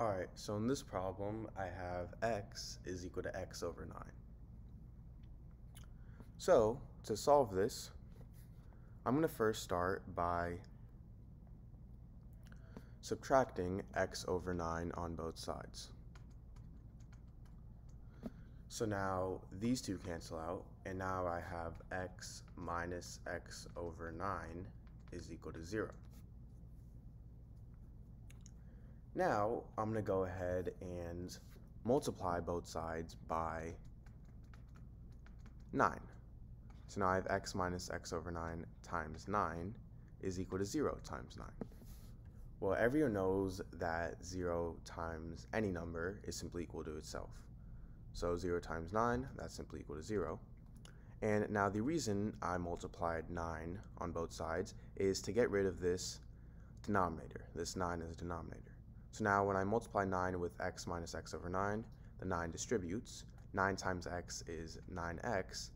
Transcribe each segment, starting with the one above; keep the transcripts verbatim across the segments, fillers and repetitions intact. Alright, so in this problem, I have x is equal to x over nine. So, to solve this, I'm going to first start by subtracting x over nine on both sides. So now, these two cancel out, and now I have x minus x over nine is equal to zero. Now, I'm going to go ahead and multiply both sides by nine. So now I have x minus x over nine times nine is equal to zero times nine. Well, everyone knows that zero times any number is simply equal to itself. So zero times nine, that's simply equal to zero. And now the reason I multiplied nine on both sides is to get rid of this denominator. This nine is a denominator. So now when I multiply nine with x minus x over nine, the nine distributes. nine times x is nine x,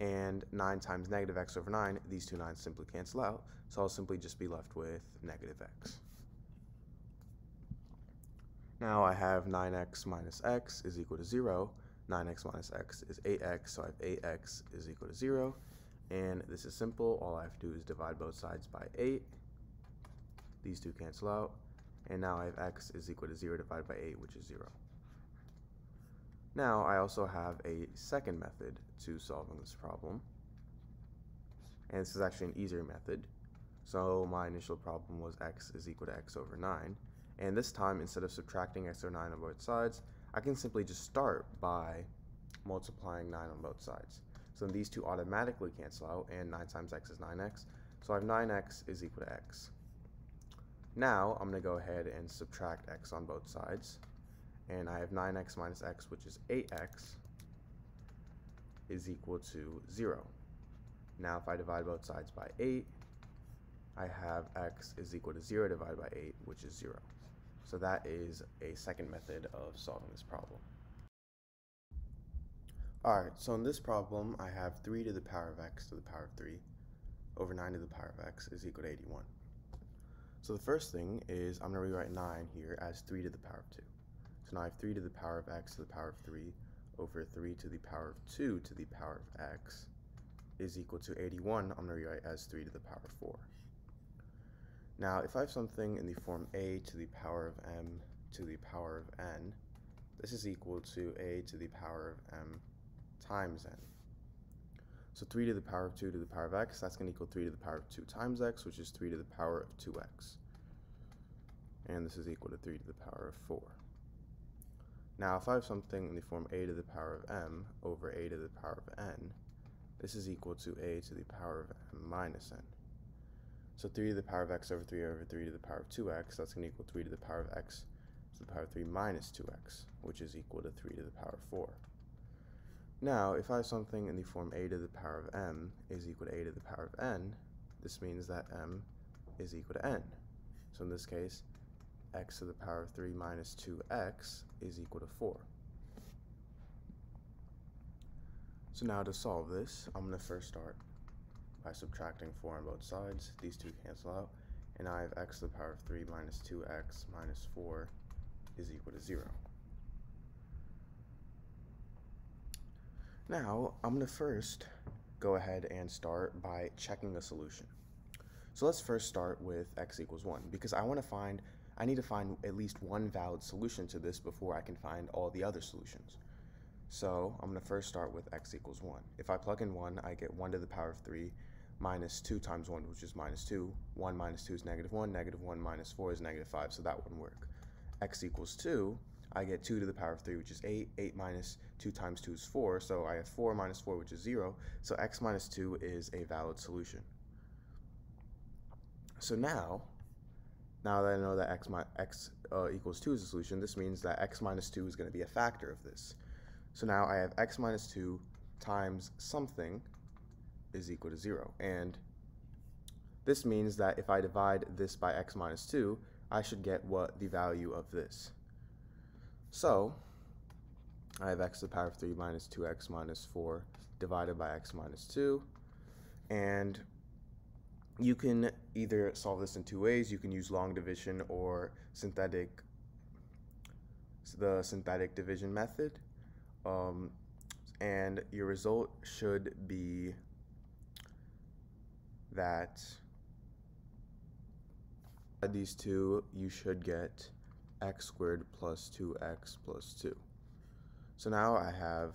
and nine times negative x over nine, these two nines simply cancel out, so I'll simply just be left with negative x. Now I have nine x minus x is equal to zero, nine x minus x is eight x, so I have eight x is equal to zero, and this is simple. All I have to do is divide both sides by eight, these two cancel out, and now I have x is equal to zero divided by eight, which is zero. Now I also have a second method to solving this problem, and this is actually an easier method. So my initial problem was x is equal to x over nine, and this time instead of subtracting x over nine on both sides, I can simply just start by multiplying nine on both sides. So then these two automatically cancel out, and nine times x is nine x, so I have nine x is equal to x. Now I'm going to go ahead and subtract x on both sides, and I have nine x minus x, which is eight x, is equal to zero. Now if I divide both sides by eight, I have x is equal to zero divided by eight, which is zero. So that is a second method of solving this problem. Alright, so in this problem I have three to the power of x to the power of three over nine to the power of x is equal to eighty-one. So the first thing is I'm going to rewrite nine here as three to the power of two. So now I have three to the power of x to the power of three over three to the power of two to the power of x is equal to eighty-one. I'm going to rewrite as three to the power of four. Now if I have something in the form a to the power of m to the power of n, this is equal to a to the power of m times n. So three to the power of two to the power of x, that's going to equal three to the power of two times x, which is three to the power of two x. And this is equal to three to the power of four. Now if I have something in the form a to the power of m over a to the power of n, this is equal to a to the power of m minus n. So three to the power of x over three over three to the power of two x, that's going to equal three to the power of x to the power of three minus two x, which is equal to three to the power of four. Now, if I have something in the form a to the power of m is equal to a to the power of n, this means that m is equal to n. So in this case, x to the power of three minus two x is equal to four. So now to solve this, I'm going to first start by subtracting four on both sides. These two cancel out, and I have x to the power of three minus two x minus four is equal to zero. Now, I'm going to first go ahead and start by checking a solution. So let's first start with x equals one, because I want to find, I need to find at least one valid solution to this before I can find all the other solutions. So I'm going to first start with x equals one. If I plug in one, I get one to the power of three minus two times one, which is minus two. one minus two is negative one. Negative one minus four is negative five, so that wouldn't work. X equals two. I get two to the power of three, which is eight. eight minus two times two is four, so I have four minus four, which is zero. So x minus two is a valid solution. So now, now that I know that x, x uh, equals two is a solution, this means that x minus two is going to be a factor of this. So now I have x minus two times something is equal to zero. And this means that if I divide this by x minus two, I should get what the value of this. So, I have x to the power of three minus two x minus four divided by x minus two, and you can either solve this in two ways. You can use long division or synthetic the synthetic division method, um, and your result should be that add these two, you should get x squared plus two x plus two. So now I have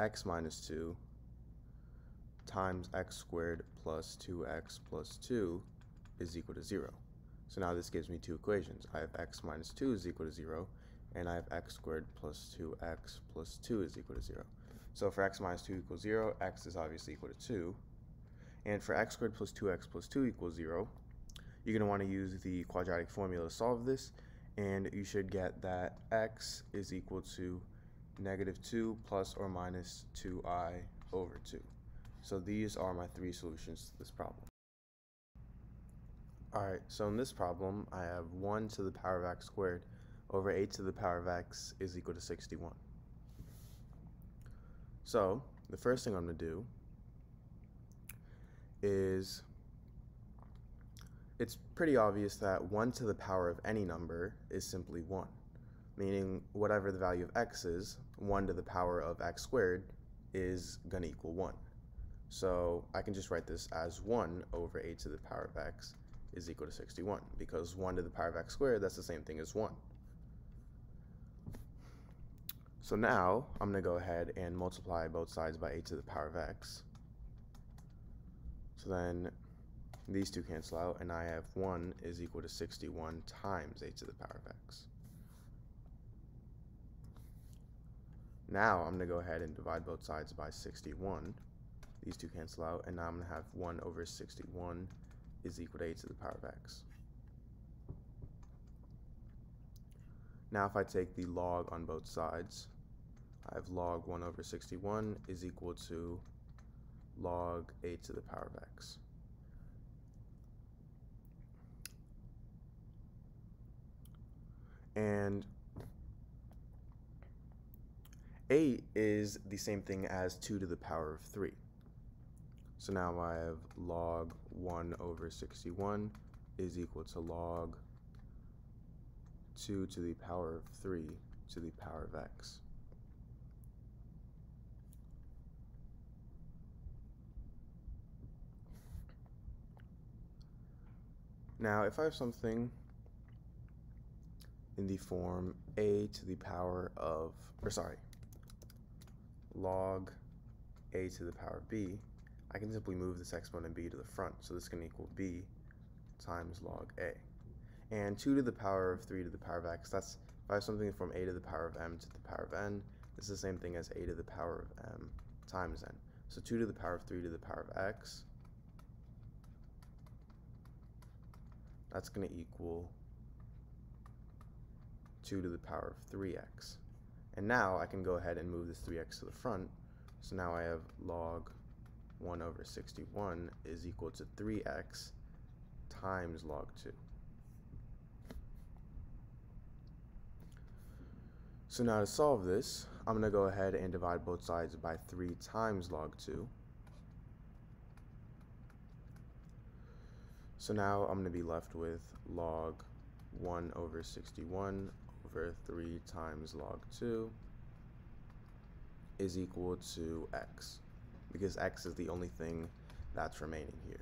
x minus two times x squared plus two x plus two is equal to zero. So now this gives me two equations. I have x minus two is equal to zero, and I have x squared plus two x plus two is equal to zero. So for x minus two equals zero, x is obviously equal to two. And for x squared plus two x plus two equals zero, you're going to want to use the quadratic formula to solve this, and you should get that x is equal to negative two plus or minus two i over two. So these are my three solutions to this problem. Alright, so in this problem, I have one to the power of x squared over eight to the power of x is equal to sixty-one. So the first thing I'm going to do is, it's pretty obvious that one to the power of any number is simply one, meaning whatever the value of x is, one to the power of x squared is going to equal one. So I can just write this as one over eight to the power of x is equal to sixty-one, because one to the power of x squared, that's the same thing as one. So now I'm going to go ahead and multiply both sides by eight to the power of x. So then these two cancel out, and I have one is equal to sixty-one times eight to the power of x. Now I'm going to go ahead and divide both sides by sixty-one. These two cancel out, and now I'm going to have one over sixty-one is equal to eight to the power of x. Now if I take the log on both sides, I have log one over sixty-one is equal to log eight to the power of x. And eight is the same thing as two to the power of three. So now I have log one over sixty-one is equal to log two to the power of three to the power of x. Now if I have something in the form a to the power of, or sorry, log a to the power of b, I can simply move this exponent b to the front, so this is going to equal b times log a. And two to the power of three to the power of x, that's, if I have something from a to the power of m to the power of n, this is the same thing as a to the power of m times n. So two to the power of three to the power of x, that's going to equal two to the power of three x. And now I can go ahead and move this three x to the front, so now I have log one over sixty-one is equal to three x times log two. So now to solve this, I'm going to go ahead and divide both sides by three times log two. So now I'm going to be left with log one over sixty-one over three times log two is equal to x, because x is the only thing that's remaining here.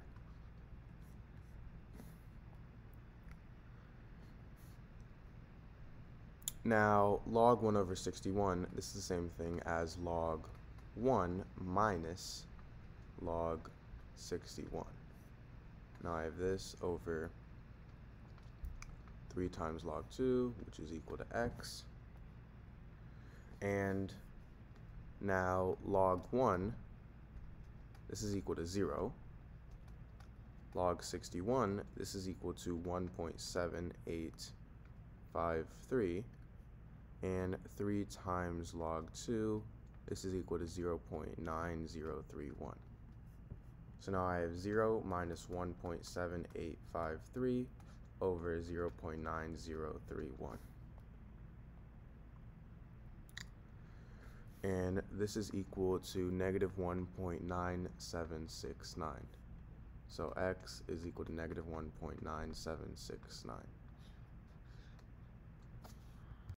Now log one over sixty-one, this is the same thing as log one minus log sixty-one. Now I have this over three times log two, which is equal to x. And now log one, this is equal to zero. Log sixty-one, this is equal to one point seven eight five three. And three times log two, this is equal to zero point nine zero three one. So now I have zero minus one point seven eight five three over zero point nine zero three one. And this is equal to negative one point nine seven six nine. So x is equal to negative one point nine seven six nine.